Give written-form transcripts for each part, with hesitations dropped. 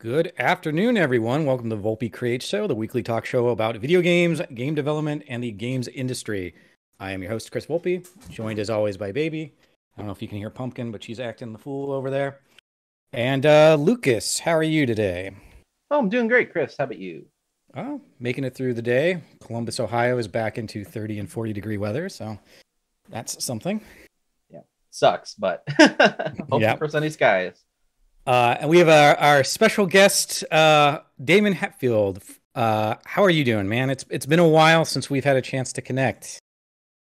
Good afternoon, everyone. Welcome to the Volpe Creates Show, the weekly talk show about video games, game development, and the games industry. I am your host, Chris Volpe, joined as always by Baby. I don't know if you can hear Pumpkin, but she's acting the fool over there. And Lucas, how are you today? Oh, I'm doing great, Chris. How about you? Oh, making it through the day. Columbus, Ohio is back into 30 and 40 degree weather, so that's something. Yeah, sucks, but hopefully for sunny skies. And we have our special guest, Damon Hatfield. How are you doing, man? It's been a while since we've had a chance to connect.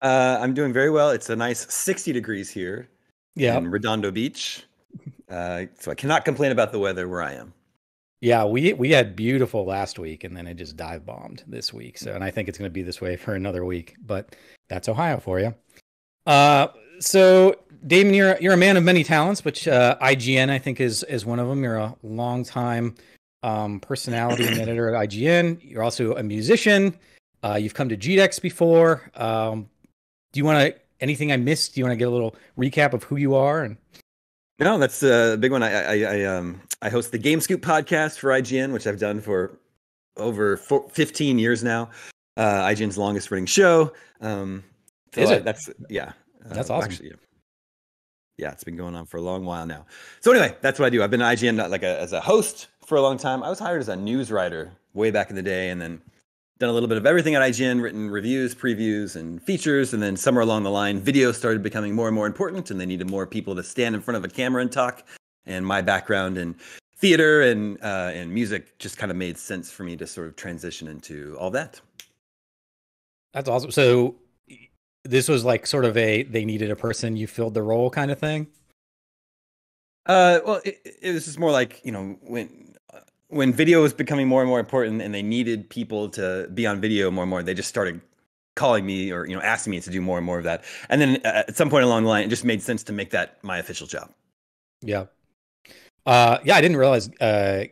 I'm doing very well. It's a nice 60 degrees here in Redondo Beach. So I cannot complain about the weather where I am. Yeah, we had beautiful last week, and then it just dive bombed this week. So, and I think it's going to be this way for another week. But that's Ohio for you. So, Damon, you're a man of many talents, which IGN, I think, is one of them. You're a longtime personality and editor at IGN. You're also a musician. You've come to GDEX before. Do you want to, anything I missed? Do you want to get a little recap of who you are? And... No, that's a big one. I host the Game Scoop podcast for IGN, which I've done for over 15 years now. IGN's longest running show. That's awesome. Actually, yeah, it's been going on for a long while now. So anyway, that's what I do. I've been at IGN as a host for a long time. I was hired as a news writer way back in the day, and then done a little bit of everything at IGN, written reviews, previews, and features. And then somewhere along the line, video started becoming more and more important, and they needed more people to stand in front of a camera and talk. And my background in theater and music just kind of made sense for me to sort of transition into all that. That's awesome. So... this was like sort of they needed a person, you filled the role kind of thing? Well, it was just more like, you know, when video was becoming more and more important and they needed people to be on video more and more, they just started calling me or, you know, asking me to do more and more of that. And then at some point along the line, it just made sense to make that my official job. Yeah. I didn't realize, I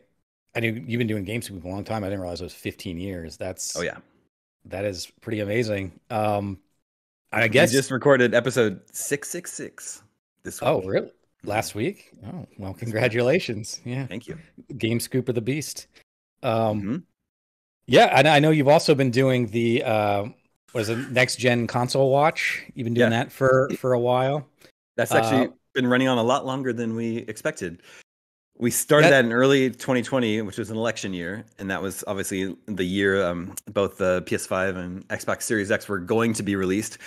knew you've been doing Game Scoop a long time. I didn't realize it was 15 years. That's, oh yeah. That is pretty amazing. I guess we just recorded episode 666 this week. Oh, really? Last week? Oh, well, congratulations. Yeah. Thank you. Game Scoop of the Beast. Yeah, and I know you've also been doing the next gen console watch. You've been doing that for a while. That's actually been running on a lot longer than we expected. We started that in early 2020, which was an election year, and that was obviously the year both the PS5 and Xbox Series X were going to be released.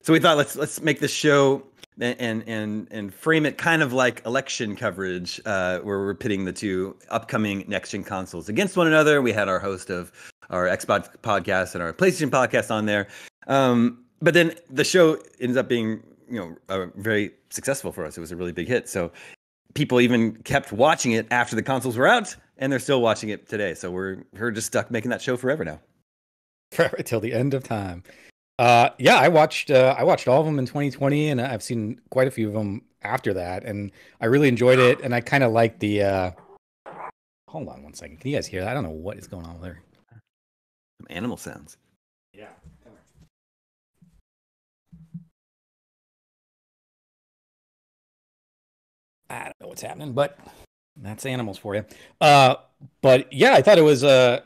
So we thought let's make this show and frame it kind of like election coverage, where we're pitting the two upcoming next-gen consoles against one another. We had our host of our Xbox podcast and our PlayStation podcast on there, but then the show ends up being very successful for us. It was a really big hit, so people even kept watching it after the consoles were out, and they're still watching it today. So we're just stuck making that show forever now, forever till the end of time. I watched all of them in 2020, and I've seen quite a few of them after that, and I really enjoyed it. And I kind of like the. Hold on one second. Can you guys hear that? I don't know what is going on there. Some animal sounds. Yeah. I don't know what's happening, but that's animals for you. But yeah, I thought it was the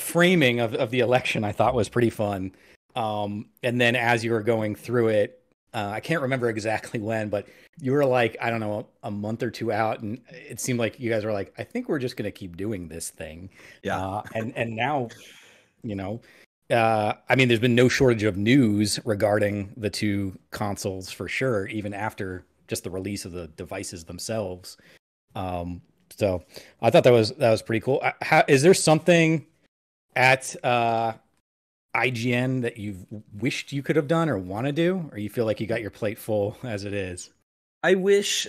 framing of the election I thought was pretty fun. And then as you were going through it, I can't remember exactly when, but you were like, I don't know, a month or two out, and it seemed like you guys were like, I think we're just going to keep doing this thing. Yeah. And now, I mean, there's been no shortage of news regarding the two consoles for sure, even after just the release of the devices themselves. So I thought that was pretty cool. Is there something at IGN that you've wished you could have done or want to do, or you feel like you got your plate full as it is? I wish,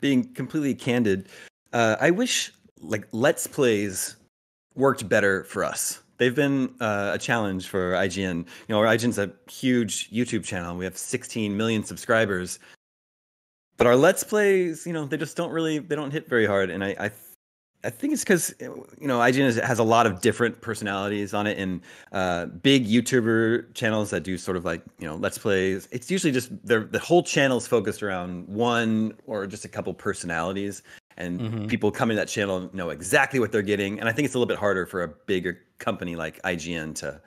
being completely candid, I wish like Let's Plays worked better for us. They've been a challenge for IGN. Our IGN's a huge YouTube channel. We have 16 million subscribers. But our Let's Plays, they just don't hit very hard. And I think it's because, IGN has a lot of different personalities on it, and big YouTuber channels that do sort of like, Let's Plays. It's usually just the whole channel's focused around one or just a couple personalities. and people coming to that channel know exactly what they're getting. And I think it's a little bit harder for a bigger company like IGN to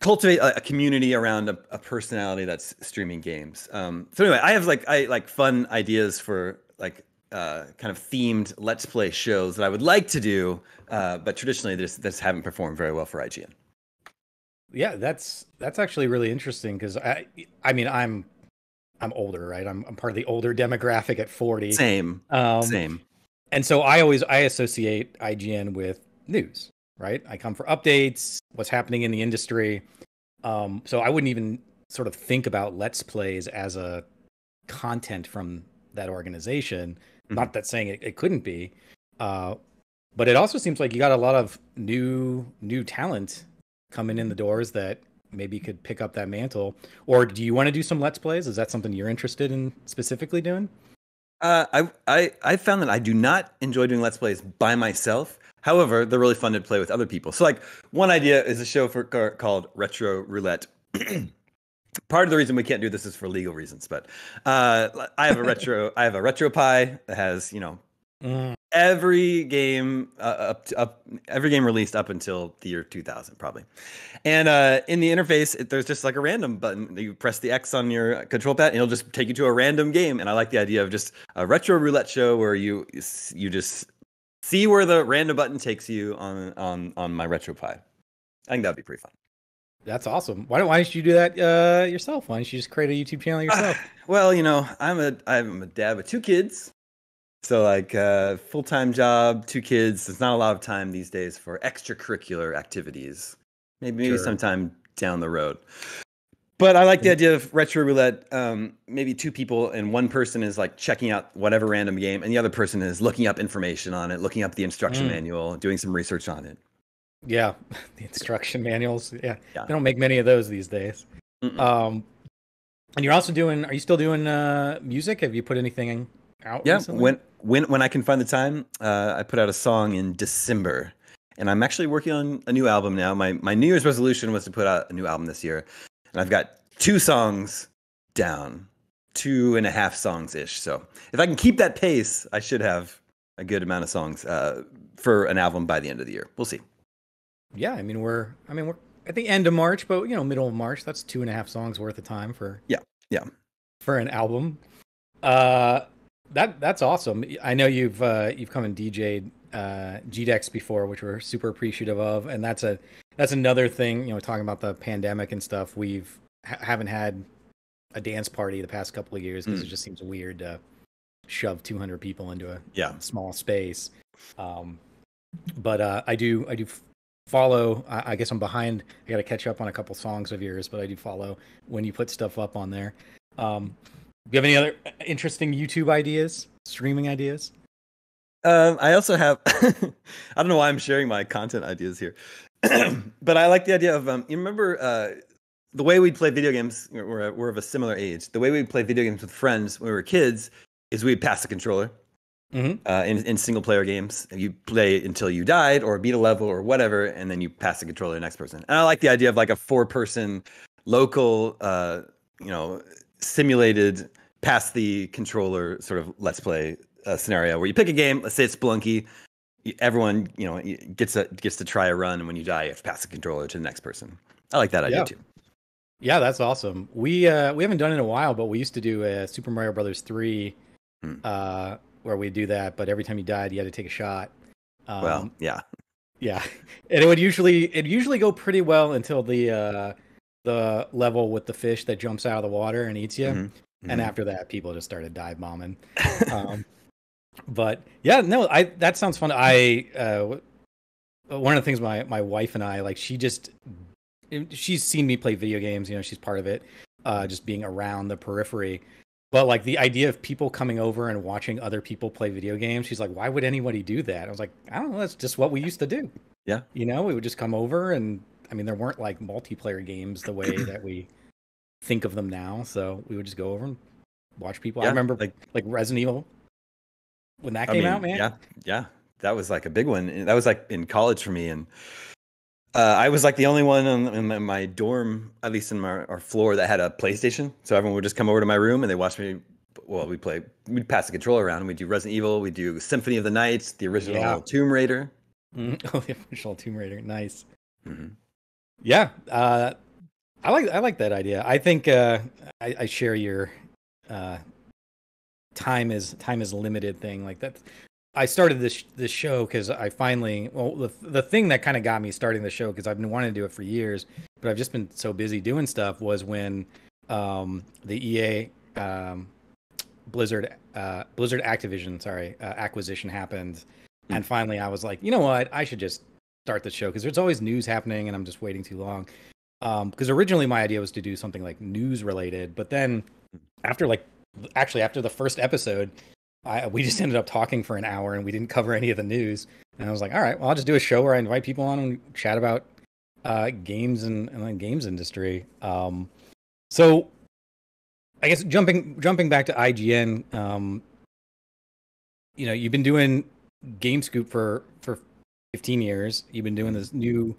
cultivate a community around a personality that's streaming games. So anyway, I have like fun ideas for like kind of themed Let's Play shows that I would like to do, but traditionally this haven't performed very well for IGN. Yeah, that's actually really interesting because I mean I'm older, right? I'm part of the older demographic at 40. Same. Same. And so I associate IGN with news, right? I come for updates, what's happening in the industry. So I wouldn't even sort of think about Let's Plays as a content from that organization. Not that saying it couldn't be, but it also seems like you got a lot of new talent coming in the doors that maybe could pick up that mantle. Or do you want to do some Let's Plays? Is that something you're interested in specifically doing? I found that I do not enjoy doing Let's Plays by myself. However, they're really fun to play with other people. So like one idea is a show called Retro Roulette. Part of the reason we can't do this is for legal reasons, but I have a RetroPie that has, you know, every game every game released up until the year 2000 probably, and in the interface there's just like a random button. You press the X on your control pad and it'll just take you to a random game. And I like the idea of just a Retro Roulette show where you just see where the random button takes you on my RetroPie. I think that'd be pretty fun. That's awesome. Why don't you do that yourself? Why don't you just create a YouTube channel yourself? Well, you know, I'm a dad with two kids. So like full-time job, two kids. There's not a lot of time these days for extracurricular activities. Maybe sure. Sometime down the road. But I like the idea of Retro Roulette. Maybe two people, and one person is like checking out whatever random game, and the other person is looking up information on it, looking up the instruction manual, doing some research on it. Yeah, the instruction manuals. Yeah, they don't make many of those these days. And you're also doing. Are you still doing music? Have you put anything out? Yeah, recently? When I can find the time, I put out a song in December, and I'm actually working on a new album now. My New Year's resolution was to put out a new album this year. And I've got two songs down, 2.5 songs-ish. So if I can keep that pace, I should have a good amount of songs for an album by the end of the year. We'll see. Yeah, I mean, we're at the end of March, but, you know, middle of March, that's 2.5 songs worth of time for for an album. That's awesome. I know you've come and DJ'd GDEX before, which we're super appreciative of, and that's another thing, you know, talking about the pandemic and stuff. We've haven't had a dance party the past couple of years because it just seems weird to shove 200 people into a small space. But I do follow. I guess I'm behind. I got to catch up on a couple songs of yours, but I do follow when you put stuff up on there. Do you have any other interesting YouTube ideas, streaming ideas? I also have. I don't know why I'm sharing my content ideas here. But I like the idea of, you remember the way we'd play video games, we're of a similar age. The way we'd play video games with friends when we were kids is we'd pass the controller in single player games. You play until you died or beat a level or whatever, and then you pass the controller to the next person. And I like the idea of like a 4-person local, you know, simulated pass the controller sort of Let's Play scenario where you pick a game, let's say it's Spelunky. Everyone, you know, gets to try a run, and when you die, you have to pass the controller to the next person. I like that idea too. Yeah, that's awesome. We haven't done it in a while, but we used to do a Super Mario Brothers 3 where we do that. But every time you died, you had to take a shot. Well, yeah, and it usually go pretty well until the level with the fish that jumps out of the water and eats you, and after that, people just started dive bombing. But yeah, no, that sounds fun. One of the things my wife and I, like, she's seen me play video games, you know, she's part of it, just being around the periphery. But like the idea of people coming over and watching other people play video games, she's like, why would anybody do that? I was like, I don't know. That's just what we used to do. Yeah. You know, we would just come over, and I mean, there weren't like multiplayer games the way that we think of them now. So we would just go over and watch people. Yeah, I remember like Resident Evil. When that came out, man. Yeah. That was like a big one. That was like in college for me. And I was like the only one in my dorm, at least in our floor, that had a PlayStation. So everyone would just come over to my room and they watched me well, we'd pass the controller around, and we'd do Resident Evil, we'd do Symphony of the Night, the original Tomb Raider. Oh, the original Tomb Raider, nice. Mm-hmm. Yeah, I like that idea. I think I share your time is limited thing like that. I started this show because I finally, well, the thing that kind of got me starting the show, because I've been wanting to do it for years, but I've just been so busy doing stuff, was when the EA Blizzard Activision acquisition happened. And finally I was like, you know what, I should just start the show, because there's always news happening and I'm just waiting too long. Because originally my idea was to do something like news related, but then after the first episode, we just ended up talking for an hour and we didn't cover any of the news. And I was like, all right, well, I'll just do a show where I invite people on and chat about games and the games industry. So I guess jumping back to IGN, you know, you've been doing Game Scoop for 15 years. You've been doing this new,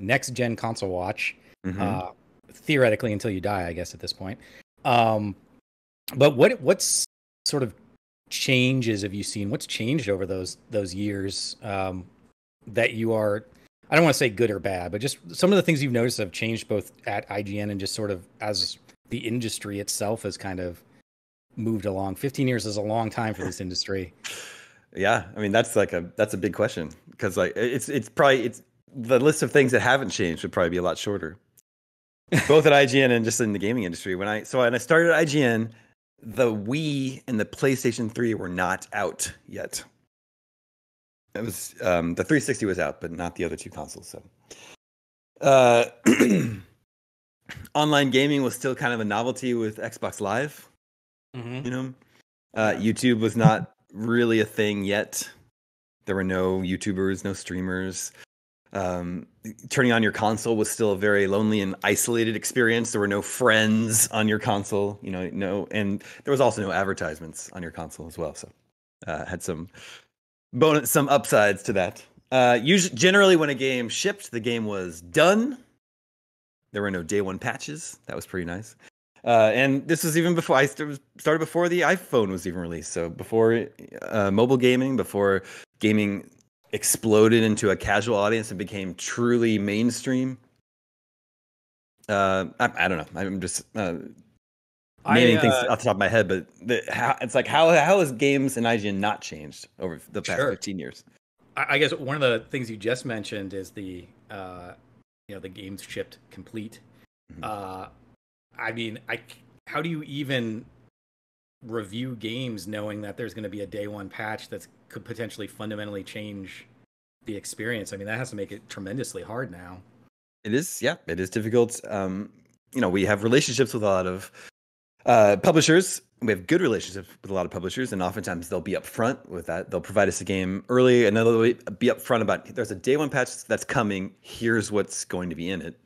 next gen console watch, mm-hmm. Theoretically until you die, I guess, at this point. But what's sort of changes have you seen? What's changed over those years that you are, I don't want to say good or bad, but just some of the things you've noticed have changed both at IGN and just sort of as the industry itself has kind of moved along. 15 years is a long time for this industry. Yeah, I mean, that's a big question, because like it's probably the list of things that haven't changed would probably be a lot shorter, both at IGN and just in the gaming industry. When I started at IGN, the Wii and the PlayStation 3 were not out yet. It was the 360 was out, but not the other two consoles. So, online gaming was still kind of a novelty with Xbox Live. Mm-hmm. You know, YouTube was not really a thing yet. There were no YouTubers, no streamers. Turning on your console was still a very lonely and isolated experience. There were no friends on your console, you know, and there was also no advertisements on your console as well. So, had some upsides to that. Usually, generally, when a game shipped, the game was done. There were no day one patches. That was pretty nice. And this was even before I started, before the iPhone was even released. So before mobile gaming, before gaming exploded into a casual audience and became truly mainstream. I don't know. I'm just naming things off the top of my head, but how has games and IGN not changed over the past 15 years? I guess one of the things you just mentioned is the games shipped complete. Mm-hmm. How do you even review games knowing that there's going to be a day one patch that could potentially fundamentally change the experience? I mean, that has to make it tremendously hard now. It is. Yeah, it is difficult. You know, we have relationships with a lot of publishers. We have good relationships with a lot of publishers, and oftentimes they'll be upfront with that. They'll provide us a game early, and then they'll be upfront about, there's a day one patch that's coming. Here's what's going to be in it.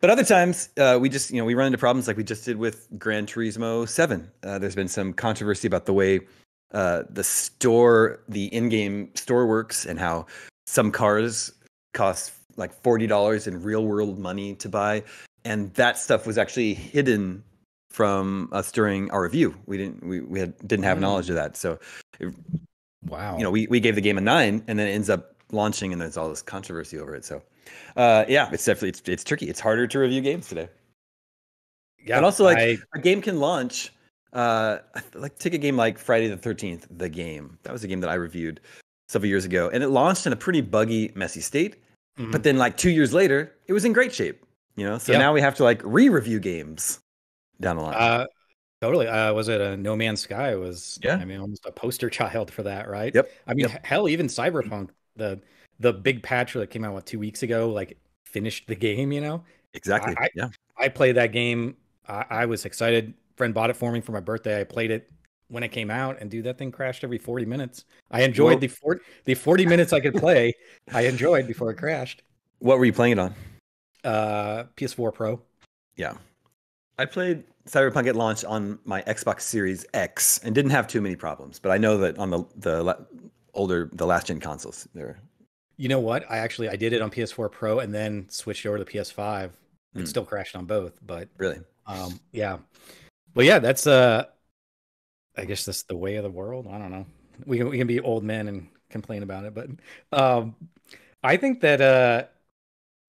But other times, we run into problems like we just did with Gran Turismo 7. There's been some controversy about the way the in-game store works, and how some cars cost like $40 in real-world money to buy, and that stuff was actually hidden from us during our review. We didn't have knowledge of that. So, wow, you know, we gave the game a 9, and then it ends up launching, and there's all this controversy over it. So. It's definitely it's tricky. It's harder to review games today. Yeah, but also a game can launch. Take a game like Friday the 13th, The Game. That was a game that I reviewed several years ago, and it launched in a pretty buggy, messy state. Mm-hmm. But then, 2 years later, it was in great shape. You know, so now we have to re-review games down the line. Totally. Was it No Man's Sky? Almost a poster child for that, right? Yep. Hell, even Cyberpunk, the big patch that came out 2 weeks ago, finished the game, you know? Exactly. I played that game. I was excited. Friend bought it for me for my birthday. I played it when it came out, and dude, that thing crashed every 40 minutes. I enjoyed the 40 minutes I could play. I enjoyed before it crashed. What were you playing it on? PS4 Pro. Yeah. I played Cyberpunk at launch on my Xbox Series X and didn't have too many problems, but I know that on the last gen consoles, they're... You know what? I did it on PS4 Pro and then switched over to PS5. It still crashed on both, but really, yeah. Well, yeah, that's I guess that's the way of the world. I don't know. We can be old men and complain about it, but I think that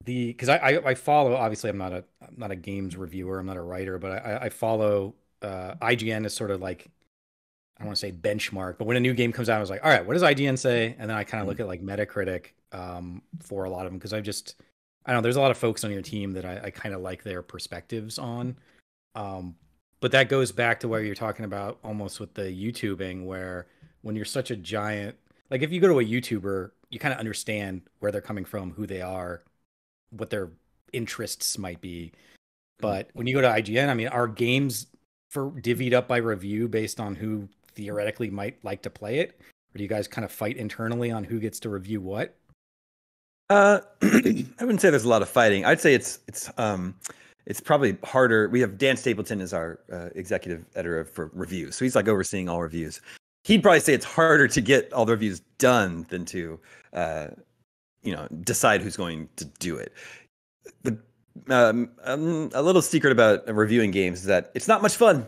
because I follow, obviously I'm not a games reviewer, I'm not a writer, but I follow IGN is sort of like, I don't want to say benchmark, but when a new game comes out, I was like, all right, what does IGN say? And then I kind of look at like Metacritic for a lot of them, because I don't know, there's a lot of folks on your team that I kind of like their perspectives on. But that goes back to what you're talking about almost with the YouTubing, where when you're such a giant, like if you go to a YouTuber, you kind of understand where they're coming from, who they are, what their interests might be. But when you go to IGN, I mean, are games for divvied up by review based on who theoretically might like to play it? Or do you guys kind of fight internally on who gets to review what? I wouldn't say there's a lot of fighting. I'd say it's probably harder. We have Dan Stapleton is our executive editor for reviews. So he's like overseeing all reviews. He'd probably say it's harder to get all the reviews done than to, decide who's going to do it. A little secret about reviewing games is that it's not much fun.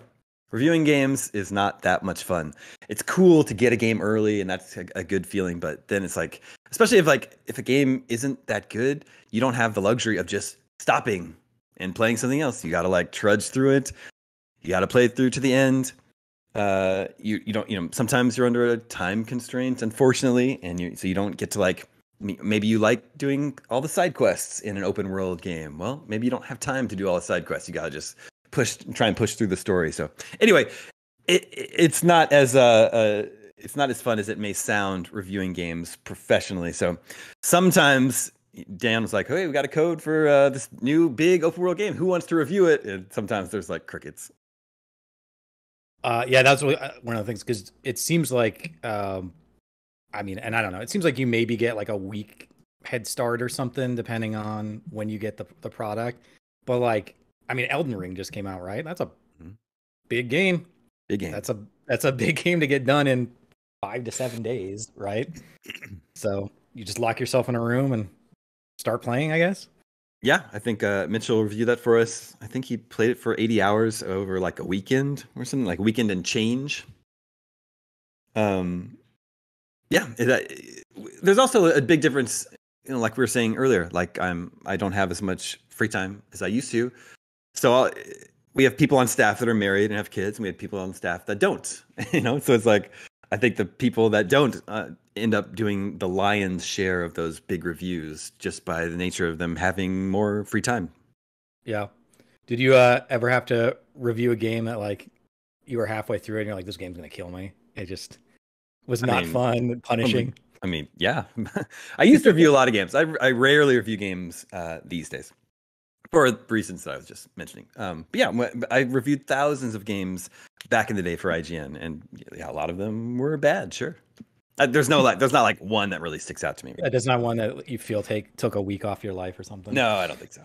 Reviewing games is not that much fun. It's cool to get a game early, and that's a good feeling. But then it's like, especially if a game isn't that good, you don't have the luxury of just stopping and playing something else. You got to like trudge through it. You got to play through to the end. You don't, sometimes you're under a time constraint, unfortunately, and so you don't get to like, maybe you like doing all the side quests in an open world game. Well, maybe you don't have time to do all the side quests. You got to just try and push through the story. So anyway, it's not as it's not as fun as it may sound reviewing games professionally. So sometimes Dan was like, hey, we got a code for this new big open world game. Who wants to review it? And sometimes there's like crickets. Yeah, that's one of the things, because it seems like, and I don't know, it seems like you maybe get like a week head start or something, depending on when you get the product. But like, Elden Ring just came out, right? That's a big game. Big game. That's a big game to get done in 5 to 7 days, right? So you just lock yourself in a room and start playing, I guess. Yeah, I think Mitchell reviewed that for us. I think he played it for 80 hours over like a weekend or something, like weekend and change. There's also a big difference, like we were saying earlier. Like I don't have as much free time as I used to. So we have people on staff that are married and have kids, and we have people on staff that don't. So it's like I think the people that don't end up doing the lion's share of those big reviews just by the nature of them having more free time. Yeah. Did you ever have to review a game that like you were halfway through it and you're like, this game's going to kill me? It just was not fun, punishing. Yeah. I used to review a lot of games. I rarely review games these days for reasons that I was just mentioning. But yeah, I reviewed thousands of games back in the day for IGN, and yeah, a lot of them were bad, sure. There's not like one that really sticks out to me. There's not one that you feel took a week off your life or something. No, I don't think so.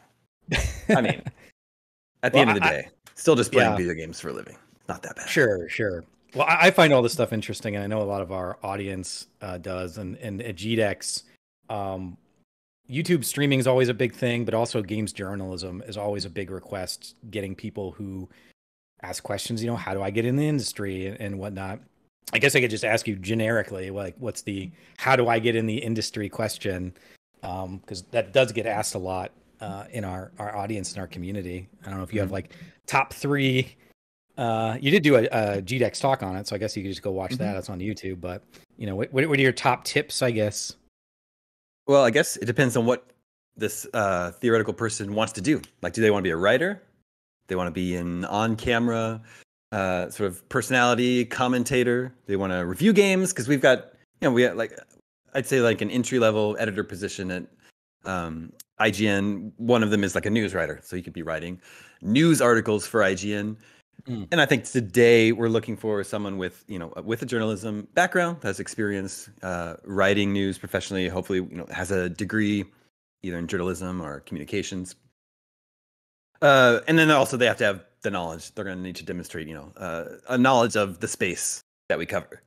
At the end of the day, still just playing video games for a living. Not that bad. Sure. Well, I find all this stuff interesting, and I know a lot of our audience does. And at GDEX, YouTube streaming is always a big thing, but also games journalism is always a big request. Getting people who ask questions, how do I get in the industry and whatnot. I guess I could just ask you generically, like, what's the how do I get in the industry question? Because that does get asked a lot in our audience and our community. I don't know if you have like top three. You did do a GDEX talk on it, so I guess you could just go watch that. It's on YouTube. But, what are your top tips, I guess? Well, I guess it depends on what this theoretical person wants to do. Like, do they want to be a writer? They want to be an on-camera sort of personality commentator. They want to review games, because we've got, we have like, I'd say like an entry level editor position at IGN. One of them is like a news writer, so you could be writing news articles for IGN. And I think today we're looking for someone with with a journalism background, has experience writing news professionally. Hopefully, has a degree either in journalism or communications. And then also they have to have the knowledge. They're going to need to demonstrate, a knowledge of the space that we cover.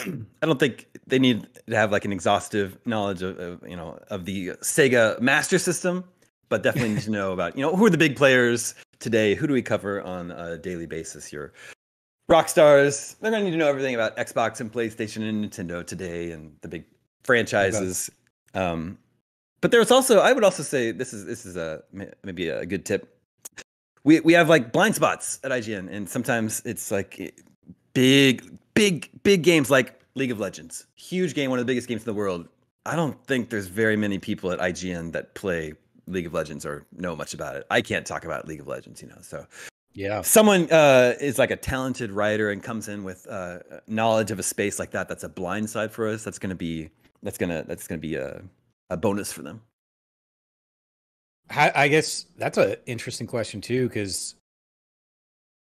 I don't think they need to have like an exhaustive knowledge of the Sega Master System, but definitely need to know about, who are the big players today? Who do we cover on a daily basis here? Rockstars, they're going to need to know everything about Xbox and PlayStation and Nintendo today and the big franchises. But there's also, I would also say this is a maybe a good tip. We have like blind spots at IGN, and sometimes it's like big games like League of Legends, huge game, one of the biggest games in the world. I don't think there's very many people at IGN that play League of Legends or know much about it. I can't talk about League of Legends, you know. So yeah, someone is like a talented writer and comes in with knowledge of a space like that. That's a blind side for us. That's gonna be a bonus for them. I guess that's an interesting question too, because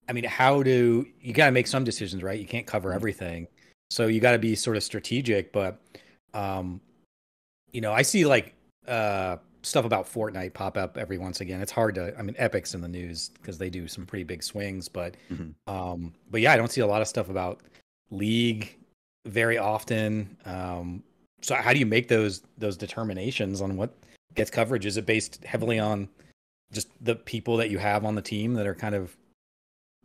I mean, you got to make some decisions, right? You can't cover everything, so you got to be sort of strategic. But you know, I see like stuff about Fortnite pop up every once again. It's hard to, I mean, Epic's in the news because they do some pretty big swings, but but yeah, I don't see a lot of stuff about League very often. So how do you make those determinations on what gets coverage? Is it based heavily on just the people that you have on the team that are kind of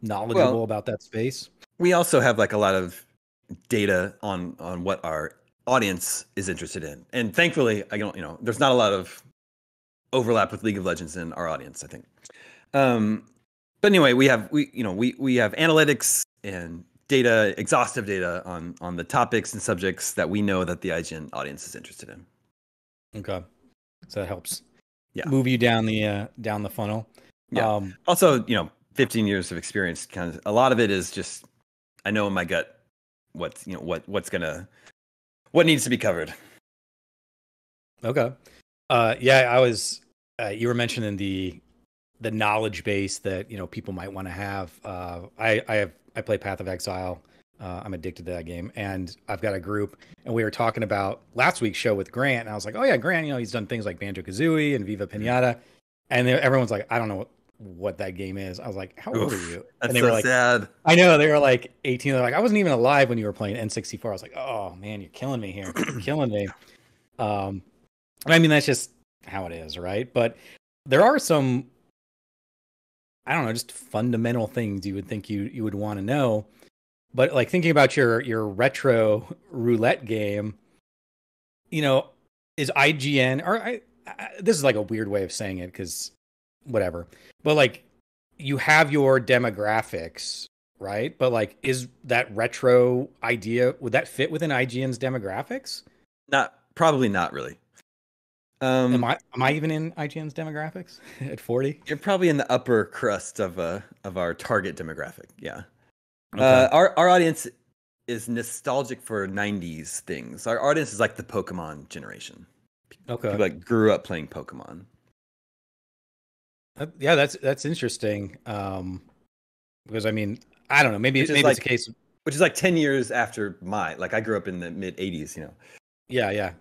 knowledgeable about that space? We also have like a lot of data on what our audience is interested in, and thankfully, I don't, you know, there's not a lot of overlap with League of Legends in our audience, I think. But anyway, we have analytics and data, exhaustive data on the topics and subjects that we know that the IGN audience is interested in. Okay, so that helps. Yeah, move you down the funnel. Yeah. Also, you know, 15 years of experience, kind of a lot of it is just I know in my gut what needs to be covered. Okay. Yeah, I was. You were mentioning the knowledge base that, you know, people might want to have. I play Path of Exile. I'm addicted to that game, and I've got a group. And we were talking about last week's show with Grant, and I was like, "Oh yeah, Grant. You know, he's done things like Banjo-Kazooie and Viva Pinata." And everyone's like, "I don't know what that game is." I was like, "How old are you?" And they were like, sad. I know, they were like 18. They're like, "I wasn't even alive when you were playing N64." I was like, "Oh man, you're killing me here. You're killing me." I mean, that's just how it is, right? But there are some, I don't know, just fundamental things you would think you would want to know. But like thinking about your retro roulette game, you know, is IGN, or this is like a weird way of saying it because whatever, but like you have your demographics, right? But like, is that retro idea, would that fit within IGN's demographics? Probably not really. Am I even in IGN's demographics at 40? You're probably in the upper crust of our target demographic. Yeah. Okay. Our audience is nostalgic for 90s things. Our audience is like the Pokemon generation. Okay. People like grew up playing Pokemon. Yeah, that's interesting. Because I mean, I don't know, maybe like, it's a case of, which is like 10 years after I grew up in the mid 80s, you know. Yeah,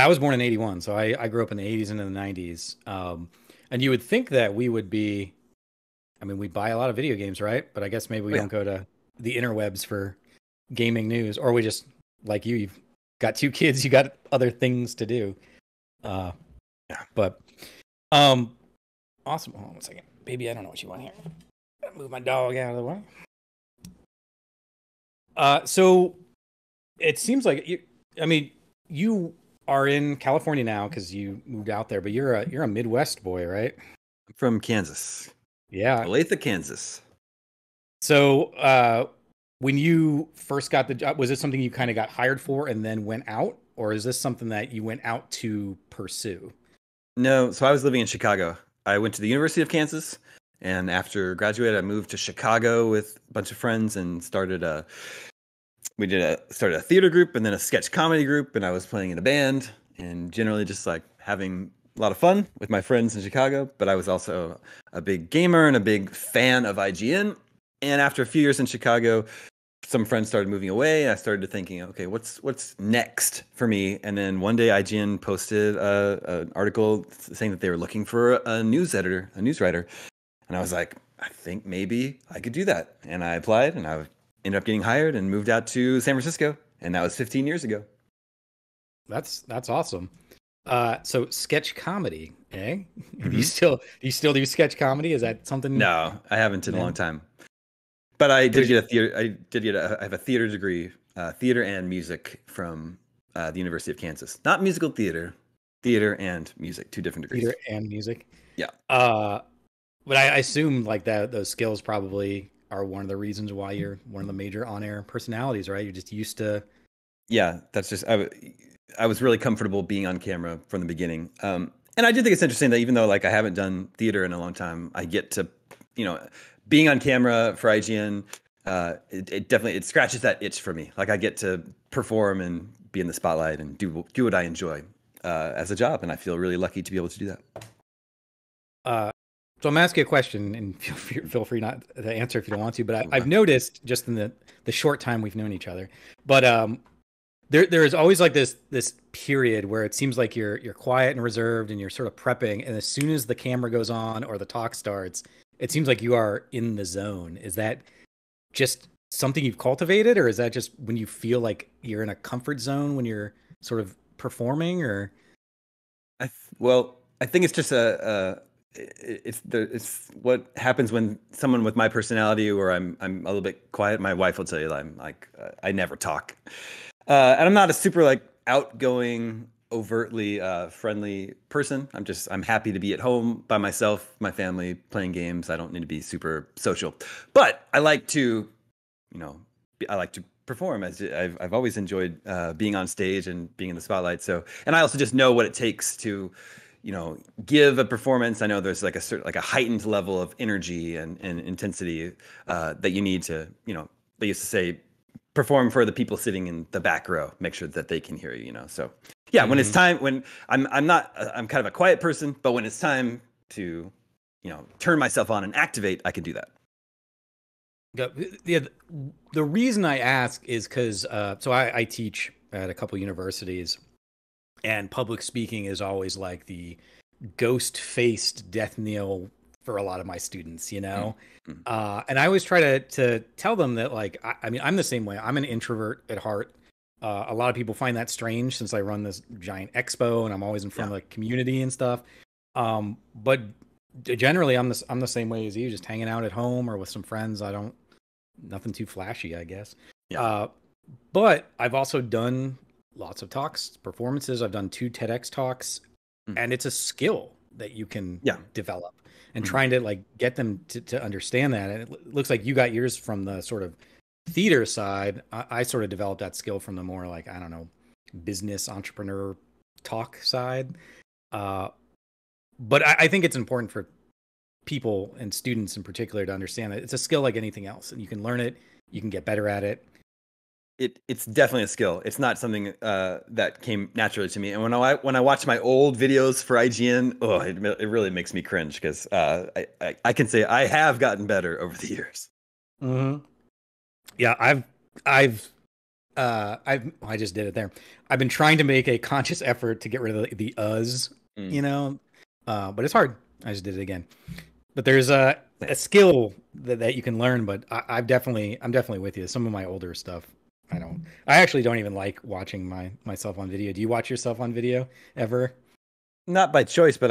I was born in 81, so I grew up in the 80s and in the 90s. And you would think that we would be, I mean, we buy a lot of video games, right? But I guess maybe we don't go to the interwebs for gaming news, or we just, like you've got two kids, you got other things to do. Awesome. Hold on one second. Baby, I don't know what you want here. Move my dog out of the way. So it seems like, you are in California now because you moved out there, but you're a Midwest boy, right? I'm from Kansas. Yeah, Olathe, Kansas. So when you first got the job, was it something you kind of got hired for and then went out, or is this something that you went out to pursue? No, so I was living in Chicago. I went to the University of Kansas, and after graduating, I moved to Chicago with a bunch of friends and started a theater group and then a sketch comedy group, and I was playing in a band and generally just like having a lot of fun with my friends in Chicago. But I was also a big gamer and a big fan of IGN. And after a few years in Chicago, some friends started moving away, and I started thinking, okay, what's next for me? And then one day IGN posted an article saying that they were looking for a news editor, a news writer. And I was like, I think maybe I could do that. And I applied, and I ended up getting hired and moved out to San Francisco. And that was 15 years ago. That's awesome. So sketch comedy, eh? Mm-hmm. Do you still do sketch comedy? Is that something? No, I haven't in a long time. But I did get a theater. I have a theater degree, theater and music from the University of Kansas. Not musical theater, theater and music, two different degrees. Theater and music. Yeah. But I assume like that those skills probably are one of the reasons why you're one of the major on-air personalities, right? You're just used to. Yeah, that's just I was really comfortable being on camera from the beginning. And I do think it's interesting that even though like I haven't done theater in a long time, I get to, you know. Being on camera for IGN, it definitely scratches that itch for me. Like I get to perform and be in the spotlight and do what I enjoy as a job, and I feel really lucky to be able to do that. So I'm gonna ask you a question, and feel free not to answer if you don't want to. But I've noticed just in the short time we've known each other, but there is always like this period where it seems like you're quiet and reserved, and you're sort of prepping, and as soon as the camera goes on or the talk starts. It seems like you are in the zone. Is that just something you've cultivated, or is that just when you feel like you're in a comfort zone when you're sort of performing? Or I think it's just it's what happens when someone with my personality, or I'm a little bit quiet. My wife will tell you that I'm like I never talk, and I'm not a super like outgoing, overtly friendly person. I'm happy to be at home by myself, my family, playing games. I don't need to be super social, but I like to, I like to perform. As I've always enjoyed being on stage and being in the spotlight. So, and I also just know what it takes to, give a performance. I know there's like a heightened level of energy and intensity that you need to, they used to say, perform for the people sitting in the back row, make sure that they can hear you, So yeah, when it's time, when I'm kind of a quiet person, but when it's time to, turn myself on and activate, I can do that. Yeah, the reason I ask is because, so I teach at a couple universities, and public speaking is always like the ghost-faced death knell for a lot of my students, Mm-hmm. And I always try to tell them that, like, I mean, I'm the same way. I'm an introvert at heart. A lot of people find that strange since I run this giant expo and I'm always in front of the community and stuff. But generally, I'm the same way as you, just hanging out at home or with some friends. Nothing too flashy, I guess. Yeah. But I've also done lots of talks, performances. I've done 2 TEDx talks, and it's a skill that you can develop. And trying to like get them to understand that. And it looks like you got yours from the sort of theater side. I sort of developed that skill from the more like, I don't know, business entrepreneur talk side. But I think it's important for people and students in particular to understand that it's a skill like anything else, and you can learn it, you can get better at it. It's definitely a skill. It's not something that came naturally to me. And when I watch my old videos for IGN, it really makes me cringe because I can say I have gotten better over the years. Mm-hmm. Yeah, I just did it there. I've been trying to make a conscious effort to get rid of the uhs, but it's hard. I just did it again. But there's a skill that you can learn. But I'm definitely with you. Some of my older stuff, I actually don't even like watching myself on video. Do you watch yourself on video ever? Not by choice, but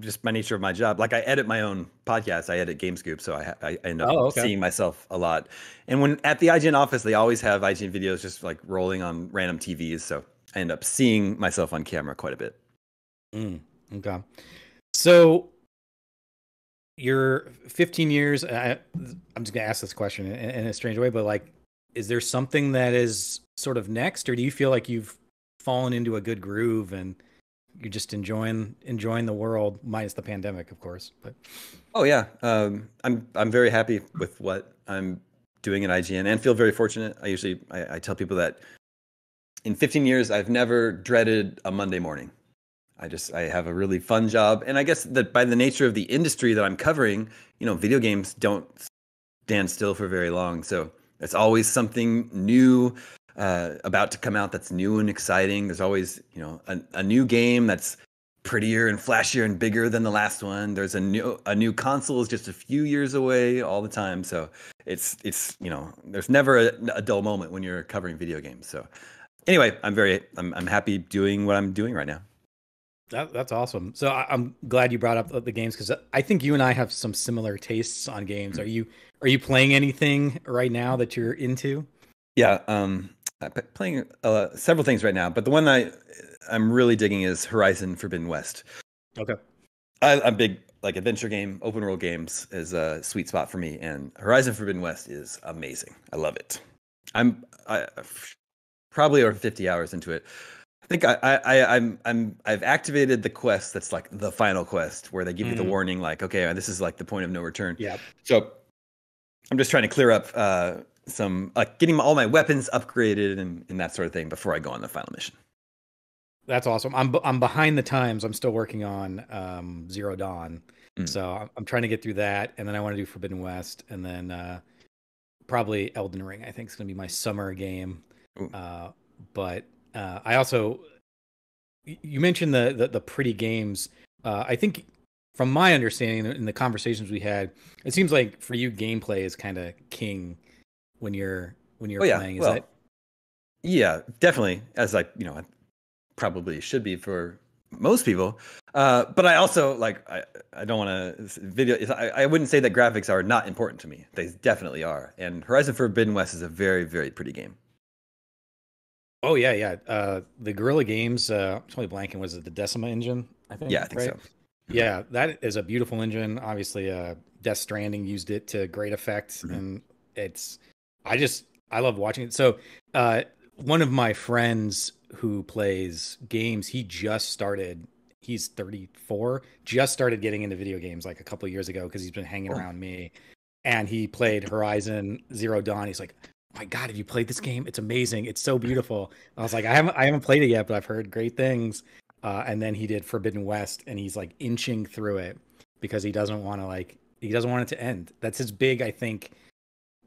just by nature of my job. Like I edit my own podcast. I edit Game Scoop, so I end up seeing myself a lot. And when at the IGN office, they always have IGN videos just like rolling on random TVs, so I end up seeing myself on camera quite a bit. Okay, so you're 15 years. I'm just gonna ask this question in a strange way, but like, is there something that is sort of next, or do you feel like you've fallen into a good groove and you're just enjoying the world, minus the pandemic, of course? But I'm very happy with what I'm doing at IGN and feel very fortunate. I tell people that in 15 years I've never dreaded a Monday morning. I have a really fun job, and I guess that by the nature of the industry that I'm covering, video games don't stand still for very long, so it's always something new. About to come out that's new and exciting. There's always, a new game that's prettier and flashier and bigger than the last one. There's a new console is just a few years away all the time. So it's there's never a dull moment when you're covering video games. So anyway, I'm happy doing what I'm doing right now. That's awesome. So I'm glad you brought up the games, because I think you and I have some similar tastes on games. Are you playing anything right now that you're into? Yeah, I'm playing several things right now, but the one I'm really digging is Horizon Forbidden West. Okay. I'm big, like, adventure game, open world games is a sweet spot for me, and Horizon Forbidden West is amazing. I love it. I'm probably over 50 hours into it. I think I've activated the quest that's like the final quest where they give you the warning, like, okay, this is like the point of no return. Yeah. So I'm just trying to clear up some, like, getting all my weapons upgraded and that sort of thing before I go on the final mission. That's awesome. I'm behind the times. I'm still working on Zero Dawn, so I'm trying to get through that, and then I want to do Forbidden West, and then probably Elden Ring. I think is going to be my summer game, but. I also, you mentioned the pretty games. I think from my understanding in the conversations we had, it seems like for you, gameplay is kind of king when you're playing. Is that? Yeah, definitely. As like, you know, probably should be for most people. But I also like, I don't want to video. I wouldn't say that graphics are not important to me. They definitely are. And Horizon Forbidden West is a very, very pretty game. Oh, yeah. The Guerrilla Games, I'm totally blanking. Was it the Decima engine? I think. Yeah, I think so. Yeah, that is a beautiful engine. Obviously, Death Stranding used it to great effect. And I love watching it. So one of my friends who plays games, he's 34, just started getting into video games like a couple of years ago because he's been hanging around me. And he played Horizon Zero Dawn. He's like, "My God, have you played this game? It's amazing. It's so beautiful." I was like, I haven't played it yet, but I've heard great things. And then he did Forbidden West, and he's like inching through it because he doesn't want it to end. That's his big, I think,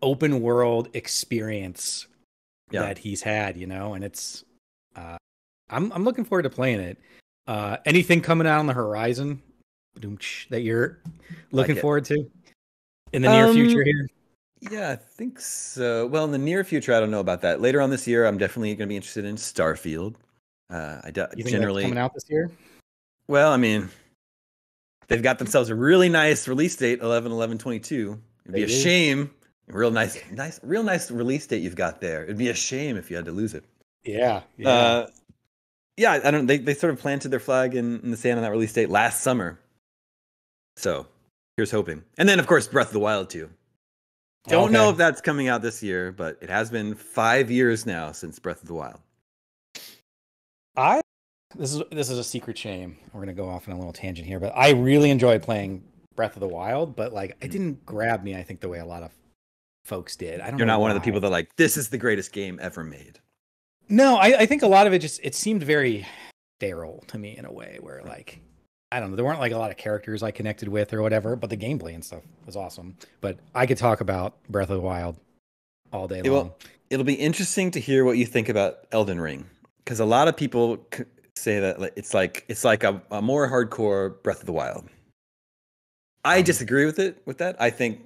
open world experience that he's had, you know. And it's, I'm looking forward to playing it. Anything coming out on the horizon that you're looking forward to in the near future here? Yeah, I think so. Well, in the near future, I don't know about that. Later on this year, I'm definitely going to be interested in Starfield. You think generally that's coming out this year? Well, I mean, they've got themselves a really nice release date, 11/11/22. It'd be a shame. Real nice release date you've got there. It'd be a shame if you had to lose it. Yeah. I don't. They sort of planted their flag in the sand on that release date last summer. So here's hoping. And then, of course, Breath of the Wild too. Don't know if that's coming out this year, but it has been 5 years now since Breath of the Wild. This is a secret shame. We're gonna go off on a little tangent here, but I really enjoy playing Breath of the Wild, but like it didn't grab me, I think, the way a lot of folks did. You're not one of the people that are like, this is the greatest game ever made. No, I think a lot of it just seemed very sterile to me in a way where like I don't know. There weren't like a lot of characters I connected with or whatever, but the gameplay and stuff was awesome. But I could talk about Breath of the Wild all day long. It'll be interesting to hear what you think about Elden Ring, because a lot of people say that it's like a more hardcore Breath of the Wild. I disagree with that. I think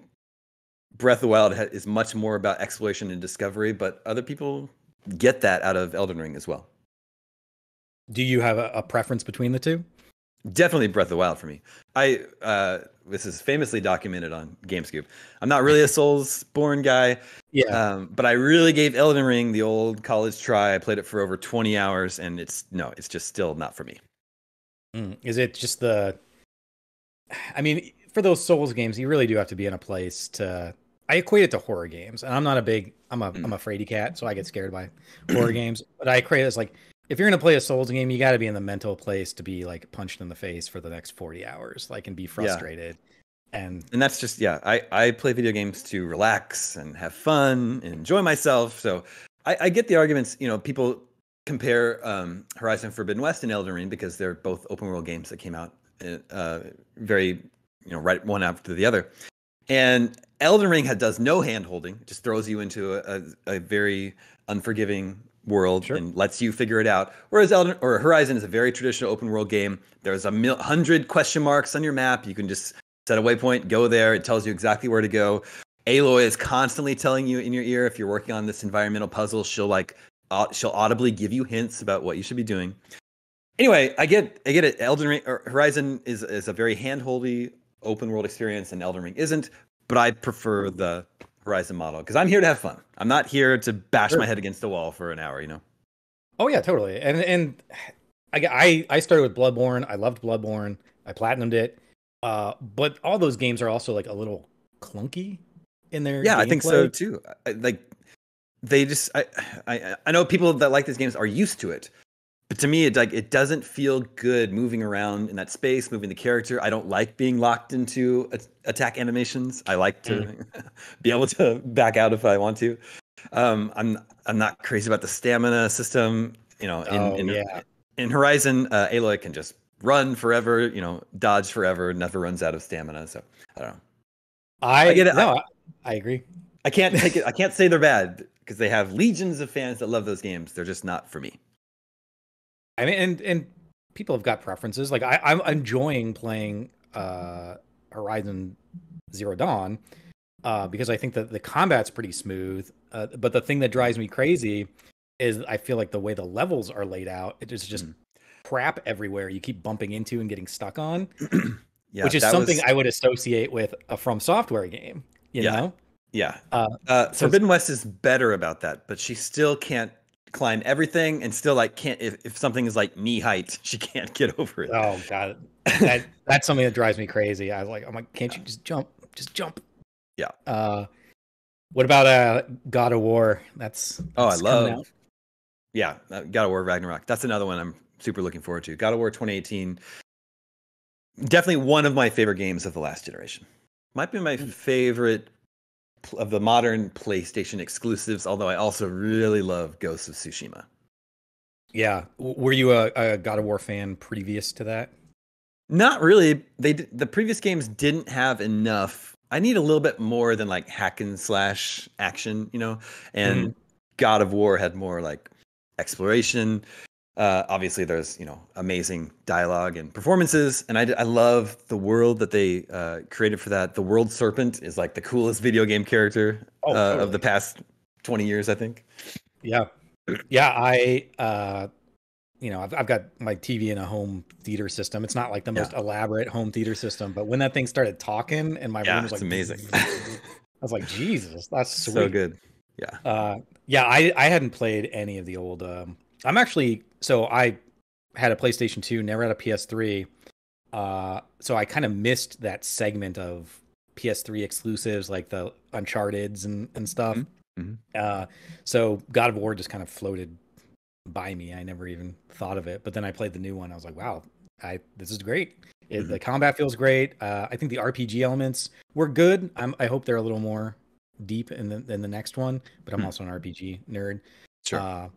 Breath of the Wild is much more about exploration and discovery, but other people get that out of Elden Ring as well. Do you have a preference between the two? Definitely Breath of the Wild for me. I this is famously documented on Game Scoop. I'm not really a Soulsborne guy, but I really gave Elden Ring the old college try. I played it for over 20 hours, and it's just still not for me. Is it just I mean, for those Souls games, you really do have to be in a place to. I equate it to horror games, and I'm not a big. I'm a fraidy cat, so I get scared by horror games. But I equate it as like. If you're going to play a Souls game, you got to be in the mental place to be like punched in the face for the next 40 hours, like, and be frustrated. Yeah. And that's just, I play video games to relax and have fun and enjoy myself. So I get the arguments, you know, people compare Horizon Forbidden West and Elden Ring because they're both open world games that came out very, you know, right one after the other. And Elden Ring does no hand holding, just throws you into a very unforgiving world and lets you figure it out. Whereas Horizon is a very traditional open world game. There's 100 question marks on your map. You can just set a waypoint, go there. It tells you exactly where to go. Aloy is constantly telling you in your ear if you're working on this environmental puzzle. She'll audibly give you hints about what you should be doing. Anyway, I get it. Elden Ring or Horizon is a very handholdy open world experience, and Elden Ring isn't. But I prefer the Horizon model because I'm here to have fun. I'm not here to bash my head against the wall for an hour, you know. Oh yeah, totally. And I started with Bloodborne. I loved Bloodborne. I platinumed it. But all those games are also like a little clunky in their gameplay. I think so too. I know people that like these games are used to it. But to me, it doesn't feel good moving around in that space, moving the character. I don't like being locked into attack animations. I like to be able to back out if I want to. I'm not crazy about the stamina system. You know, in Horizon, Aloy can just run forever. You know, dodge forever. Never runs out of stamina. So I don't know. I get it. No, I agree. I can't take it. I can't say they're bad because they have legions of fans that love those games. They're just not for me. I mean, and people have got preferences. Like I'm enjoying playing Horizon Zero Dawn because I think that the combat's pretty smooth. But the thing that drives me crazy is I feel like the way the levels are laid out, it is just crap everywhere. You keep bumping into and getting stuck on, which is something I would associate with a From Software game. You know? Yeah. Forbidden West is better about that, but she still can't climb everything and still like can't if something is like knee height, she can't get over it. Oh god, that's something that drives me crazy. I was like, can't you just jump? Yeah. What about God of War? That's I love out. Yeah, God of War Ragnarok. That's another one I'm super looking forward to. God of War 2018, definitely one of my favorite games of the last generation. Might be my favorite of the modern PlayStation exclusives, although I also really love Ghost of Tsushima. Yeah. Were you a God of War fan previous to that? Not really. The previous games didn't have enough. I need a little bit more than like hack and slash action, you know, and God of War had more like exploration. Obviously there's, you know, amazing dialogue and performances. And I love the world that they created for that. The World Serpent is like the coolest video game character of the past 20 years, I think. Yeah. Yeah. I've got my TV in a home theater system. It's not like the most elaborate home theater system, but when that thing started talking and my room was like, amazing. I was like, Jesus, that's sweet. So good. Yeah. I hadn't played any of the old, I had a PlayStation 2, never had a PS3. So I kind of missed that segment of PS3 exclusives, like the Uncharted's and stuff. Mm-hmm. So God of War just kind of floated by me. I never even thought of it. But then I played the new one. I was like, wow, this is great. The combat feels great. I think the RPG elements were good. I hope they're a little more deep in the next one. But I'm also an RPG nerd. Sure.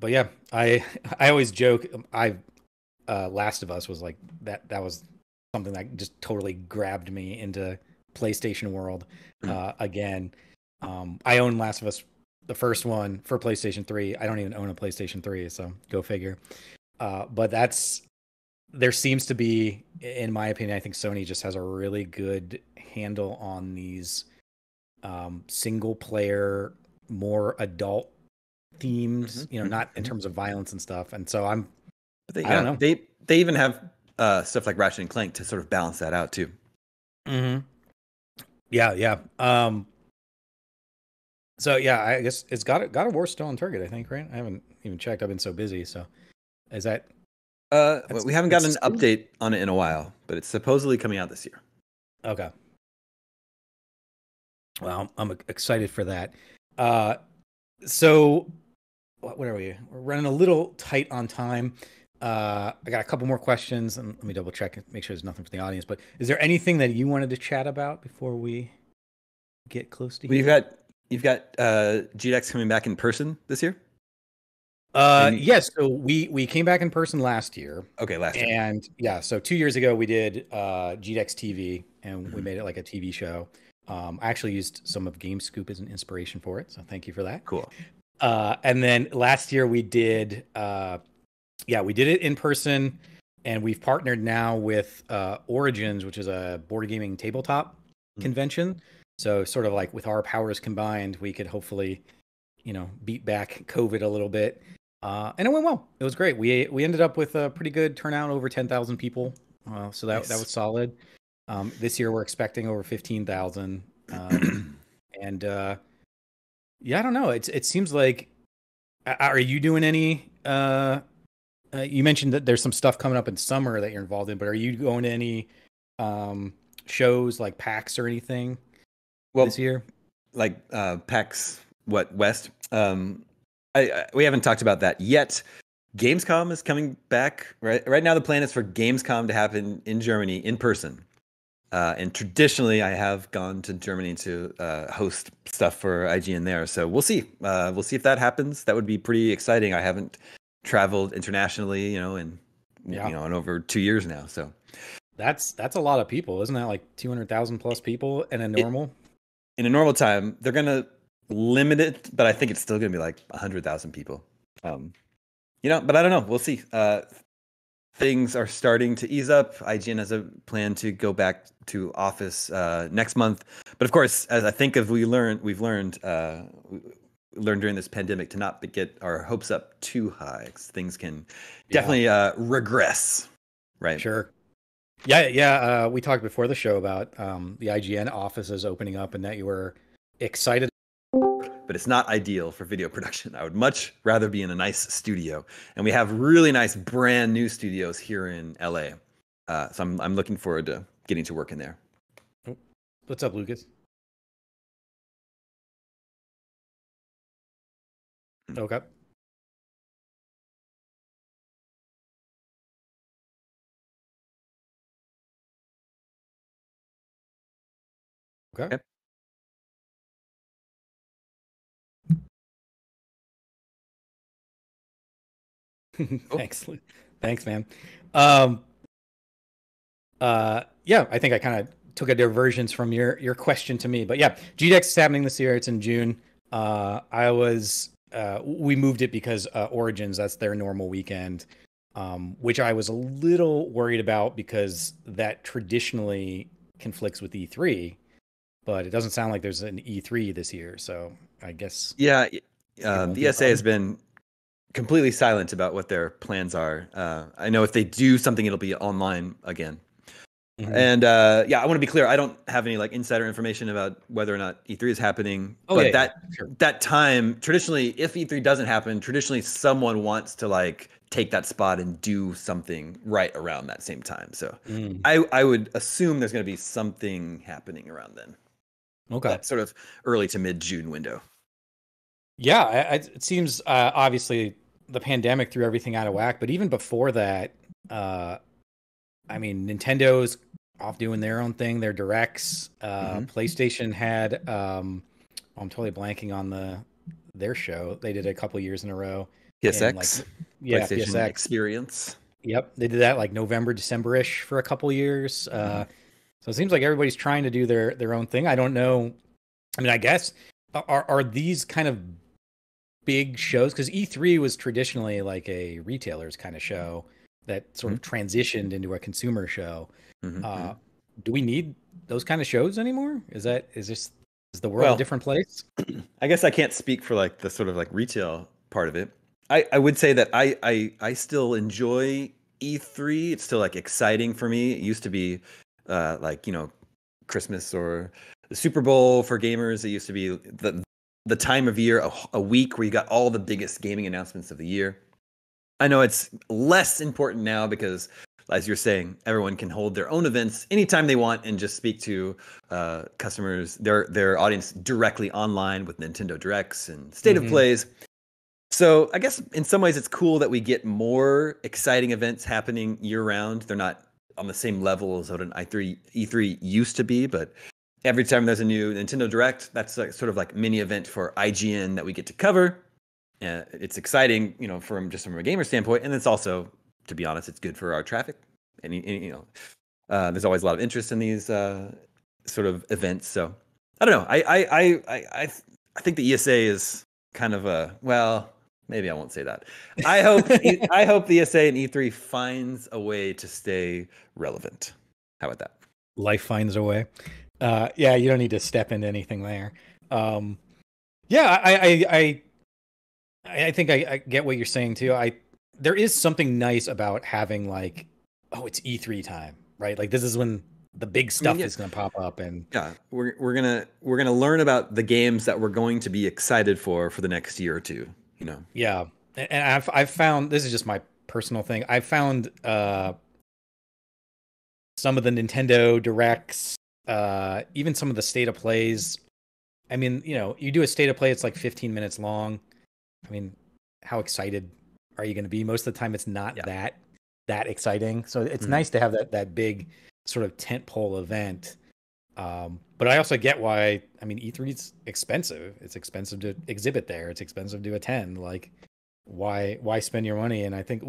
But yeah, I always joke. Last of Us was like that. That was something that just totally grabbed me into PlayStation world again. I own Last of Us, the first one for PlayStation 3. I don't even own a PlayStation 3, so go figure. But there seems to be, in my opinion, I think Sony just has a really good handle on these single player, more adult themed, you know, not in terms of violence and stuff. And so I don't know. They even have stuff like Ratchet and Clank to sort of balance that out too. Yeah. So yeah, I guess it's God of War still on target, I think, right? I haven't even checked. I've been so busy. So is that we haven't gotten an update on it in a while, but it's supposedly coming out this year. Okay. Well, I'm excited for that. So what are we? We're running a little tight on time. I got a couple more questions, and let me double check and make sure there's nothing for the audience. But is there anything that you wanted to chat about before we get close to? You've got GDEX coming back in person this year. Yes. So we came back in person last year. Okay, and yeah, so 2 years ago we did GDEX TV, and we made it like a TV show. I actually used some of Game Scoop as an inspiration for it, so thank you for that. Cool. And then last year we did, we did it in person, and we've partnered now with Origins, which is a board gaming tabletop convention. So sort of like with our powers combined, we could hopefully, you know, beat back COVID a little bit And it went well. It was great. We ended up with a pretty good turnout, over 10,000 people. So that, nice. That was solid. This year we're expecting over 15,000. Yeah, I don't know. It seems like, are you doing any, you mentioned that there's some stuff coming up in summer that you're involved in, but are you going to any shows like PAX or anything this year? Like PAX, West? We haven't talked about that yet. Gamescom is coming back. Right now the plan is for Gamescom to happen in Germany in person. And traditionally, I have gone to Germany to host stuff for IGN there. So we'll see. We'll see if that happens. That would be pretty exciting. I haven't traveled internationally, in over 2 years now. So that's a lot of people, isn't that? Like 200,000 plus people in a normal time. They're gonna limit it, but I think it's still gonna be like 100,000 people. But I don't know. We'll see. Things are starting to ease up. IGN has a plan to go back to office next month. But of course, as I think we've learned during this pandemic to not get our hopes up too high. Things can definitely regress, right? Sure. Yeah. We talked before the show about the IGN offices opening up and that you were excited. But it's not ideal for video production. I would much rather be in a nice studio, and we have really nice brand new studios here in LA. So I'm looking forward to getting to work in there. What's up, Lucas? Okay. Okay. Thanks, man. I think I kind of took a diversion from your question to me, but yeah, GDEX is happening this year. It's in June. We moved it because Origins, that's their normal weekend, which I was a little worried about because that traditionally conflicts with E3, but it doesn't sound like there's an E3 this year, so I guess. Yeah, the ESA has been completely silent about what their plans are. I know if they do something, it'll be online again. Mm-hmm. And I want to be clear. I don't have any insider information about whether or not E3 is happening. That time, traditionally, if E3 doesn't happen, traditionally someone wants to take that spot and do something right around that same time. So I would assume there's going to be something happening around then. Okay, that sort of early to mid June window. Yeah, it seems obviously the pandemic threw everything out of whack, but even before that, Nintendo's off doing their own thing, their directs. PlayStation had I'm totally blanking on their show. They did a couple years in a row. PSX. PlayStation Experience. Yep, they did that November, December-ish for a couple years. So it seems like everybody's trying to do their own thing. I don't know. I mean, I guess are these kind of big shows, because E3 was traditionally a retailer's kind of show that sort of transitioned into a consumer show. Do we need those kind of shows anymore? Is the world a different place? I guess I can't speak for the sort of retail part of it. I would say that I still enjoy E3. It's still exciting for me. It used to be Christmas or the Super Bowl for gamers. It used to be the time of year, a week where you got all the biggest gaming announcements of the year. I know it's less important now because, as you're saying, everyone can hold their own events anytime they want and just speak to customers, their audience directly online with Nintendo Directs and State of Plays. So I guess in some ways it's cool that we get more exciting events happening year-round. They're not on the same level as what an E3 used to be, but every time there's a new Nintendo Direct, that's sort of mini event for IGN that we get to cover. It's exciting, from a gamer standpoint, and it's also, to be honest, it's good for our traffic. And there's always a lot of interest in these sort of events. So I don't know. I think the ESA is kind of maybe I won't say that. I hope the ESA and E3 finds a way to stay relevant. How about that? Life finds a way. You don't need to step into anything there. I I think I get what you're saying too. There is something nice about having like, oh, it's E3 time, right? Like this is when the big stuff is going to pop up, and we're gonna learn about the games that we're going to be excited for the next year or two, you know? Yeah, and I've found, this is just my personal thing, I've found some of the Nintendo Directs, even some of the State of Plays. I mean, you know, you do a State of Play, it's like 15 minutes long. I mean, how excited are you going to be? Most of the time, it's not that exciting. So it's nice to have that big sort of tentpole event. But I also get why, I mean, E3's expensive. It's expensive to exhibit there. It's expensive to attend. Like, why spend your money? And I think,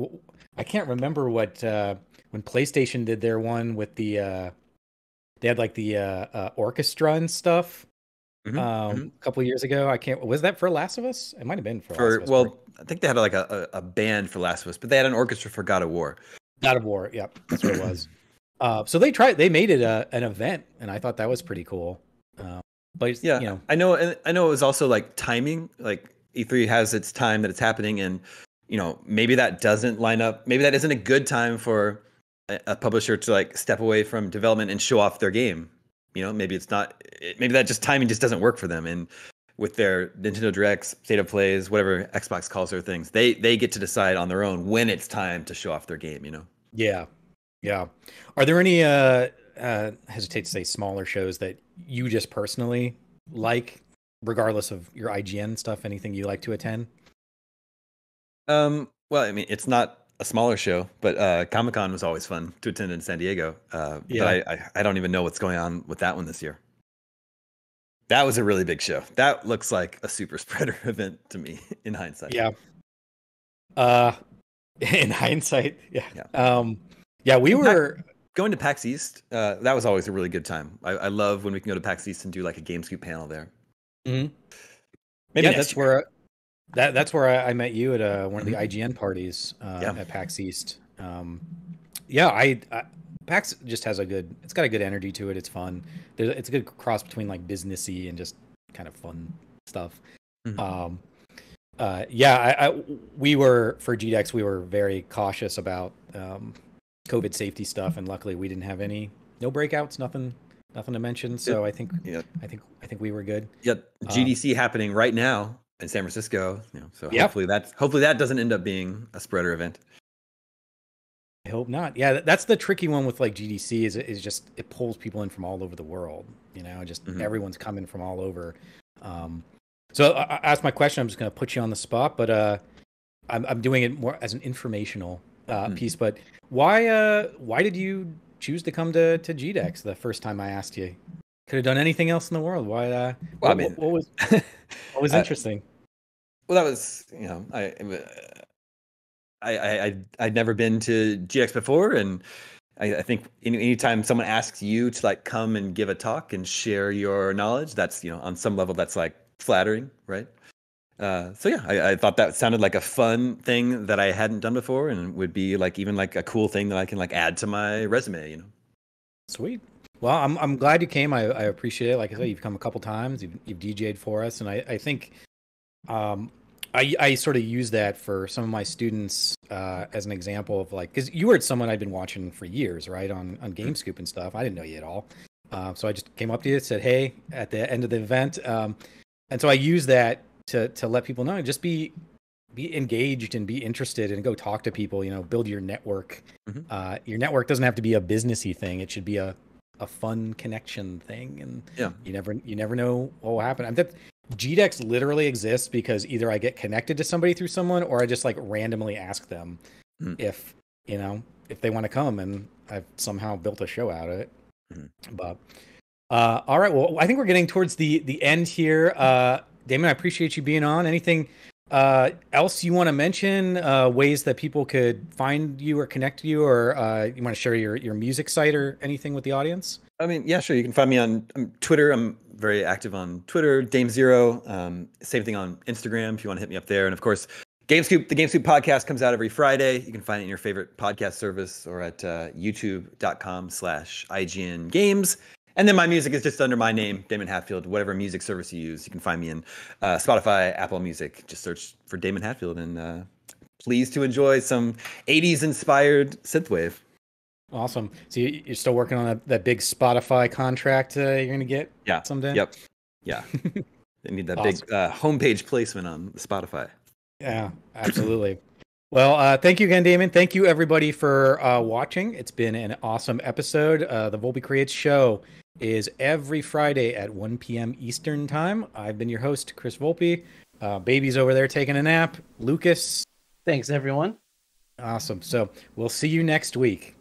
I can't remember what, when PlayStation did their one with the, they had like the orchestra and stuff. A couple of years ago, was that for Last of Us? It might have been for Last of Us. Well, I think they had like a band for Last of Us, but they had an orchestra for God of War. God of War, yep, that's what it was. So they made it an event, and I thought that was pretty cool. But yeah, you know, I know it was also like timing. Like E3 has its time that it's happening, and you know, maybe that doesn't line up. Maybe that isn't a good time for a publisher to like step away from development and show off their game. You know, maybe it's not. Maybe that just timing just doesn't work for them. And with their Nintendo Directs, State of Plays, whatever Xbox calls their things, they get to decide on their own when it's time to show off their game. You know. Yeah, yeah. Are there any hesitate to say smaller shows that you just personally like, regardless of your IGN stuff? Anything you like to attend? Well, I mean, it's not a smaller show, but Comic-Con was always fun to attend in San Diego. But I don't even know what's going on with that one this year. That was a really big show. That looks like a super spreader event to me in hindsight. Yeah. In hindsight. Yeah. We were going to PAX East. That was always a really good time. I love when we can go to PAX East and do like a Game Scoop panel there. Mm-hmm. Maybe that's year. Where That's where I met you at one of the IGN parties at PAX East. PAX just has it's got a good energy to it. It's fun. It's a good cross between like businessy and just kind of fun stuff. We were, for GDEX, we were very cautious about COVID safety stuff, and luckily we didn't have no breakouts, nothing to mention. So I think we were good. Yep, GDC happening right now in San Francisco, you know, so hopefully that doesn't end up being a spreader event. I hope not. Yeah, that's the tricky one with like GDC is just it pulls people in from all over the world, you know, just everyone's coming from all over. So I asked my question. I'm just going to put you on the spot, but I'm doing it more as an informational piece. But why did you choose to come to GDEX the first time I asked you? Could have done anything else in the world. Why? What was interesting? Well, that was, you know, I'd never been to GDEX before, and I think anytime someone asks you to like come and give a talk and share your knowledge, that's, you know, on some level that's like flattering, right? I thought that sounded like a fun thing that I hadn't done before, and would be like even like a cool thing that I can like add to my resume, you know. Sweet. Well, I'm glad you came. I appreciate it. Like I said, you've come a couple times. You've DJ'd for us, and I think I sort of use that for some of my students as an example of like, because you were someone I'd been watching for years, right, on Game Scoop and stuff. I didn't know you at all, so I just came up to you and said, "Hey," at the end of the event, and so I use that to let people know, just be engaged and be interested, and go talk to people. You know, build your network. Your network doesn't have to be a businessy thing. It should be a fun connection thing, and you never know what will happen. GDEX literally exists because either I get connected to somebody through someone, or I just like randomly ask them if, you know, if they want to come, and I've somehow built a show out of it. But all right, well, I think we're getting towards the end here. Damon, I appreciate you being on. Anything else you want to mention, ways that people could find you or connect to you, or you want to share your music site or anything with the audience? I mean, yeah, sure. You can find me on Twitter. I'm very active on Twitter, Dame0. Same thing on Instagram if you want to hit me up there. And of course, the Game Scoop podcast comes out every Friday. You can find it in your favorite podcast service or at youtube.com/IGN Games. And then my music is just under my name, Damon Hatfield, whatever music service you use. You can find me in Spotify, Apple Music. Just search for Damon Hatfield, and pleased to enjoy some 80s inspired synthwave. Awesome. So you're still working on that big Spotify contract you're going to get someday? Yep. Yeah. They need that big homepage placement on Spotify. Yeah, absolutely. Well, thank you again, Damon. Thank you, everybody, for watching. It's been an awesome episode. The Volpe Creates show is every Friday at 1 p.m. Eastern time. I've been your host, Chris Volpe. Baby's over there taking a nap. Lucas. Thanks, everyone. Awesome. So we'll see you next week.